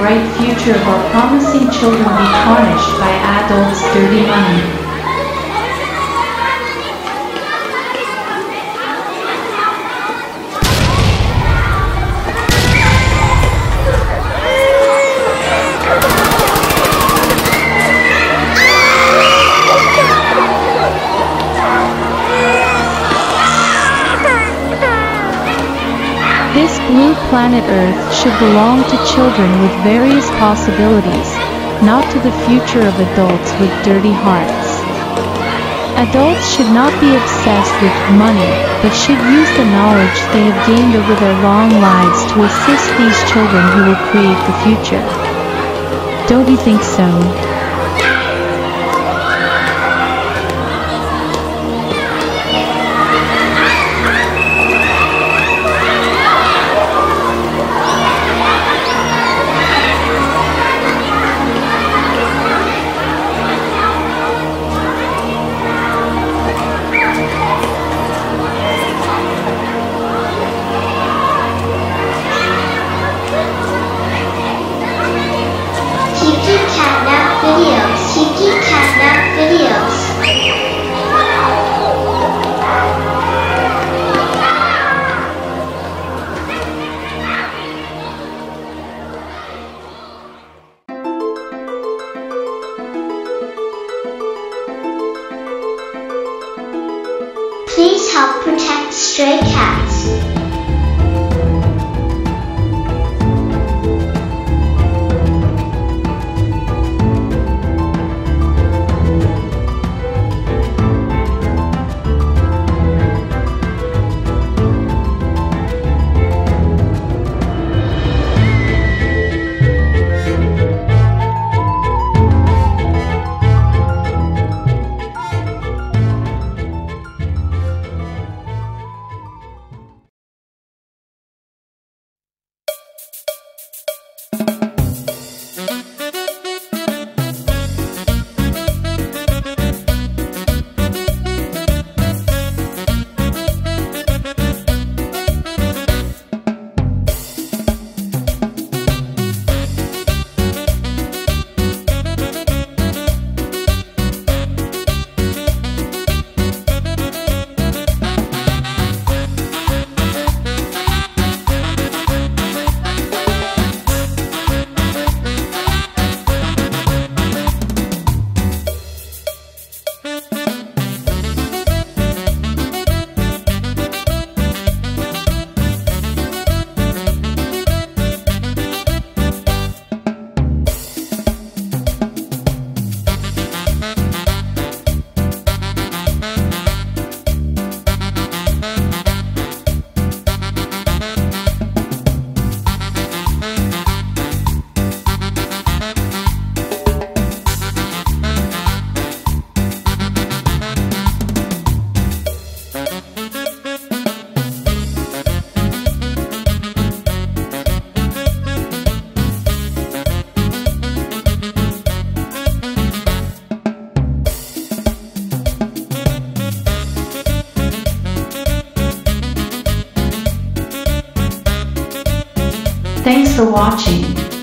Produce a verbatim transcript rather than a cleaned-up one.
bright future or promising children be tarnished by adults' dirty money. This blue planet Earth should belong to children with various possibilities, not to the future of adults with dirty hearts. Adults should not be obsessed with money, but should use the knowledge they have gained over their long lives to assist these children who will create the future. Don't you think so? Please help protect stray cats. Thanks for watching.